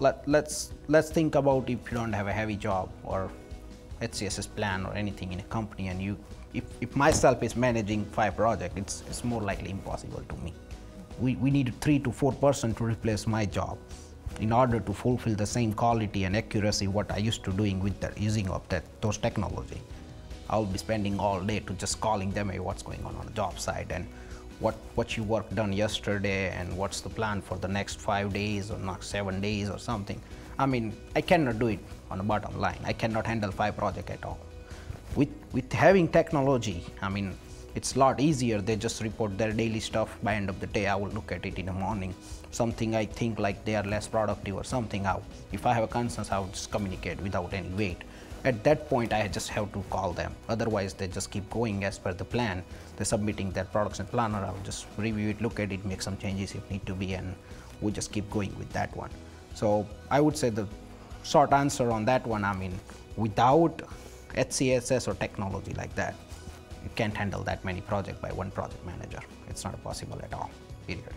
let's think about if you don't have a heavy job or HCSS plan or anything in a company, and you if myself is managing 5 projects, it's more likely impossible to me. We need 3 to 4 persons to replace my job in order to fulfill the same quality and accuracy what I used to doing with the using of those technology. I'll be spending all day to just calling them, hey, what's going on the job site, and what you work done yesterday, and what's the plan for the next 5 days or not 7 days or something. I mean, I cannot do it on the bottom line. I cannot handle 5 projects at all. With having technology, I mean, it's a lot easier. They just report their daily stuff. By end of the day, I will look at it in the morning. Something I think like they are less productive or something, if I have a concern, I would just communicate without any wait. At that point, I just have to call them. Otherwise, they just keep going as per the plan. They're submitting their production planner. I'll just review it, look at it, make some changes if need to be, and we just keep going with that one. So I would say the short answer on that one, I mean, without HCSS or technology like that, you can't handle that many projects by one project manager. It's not possible at all, period.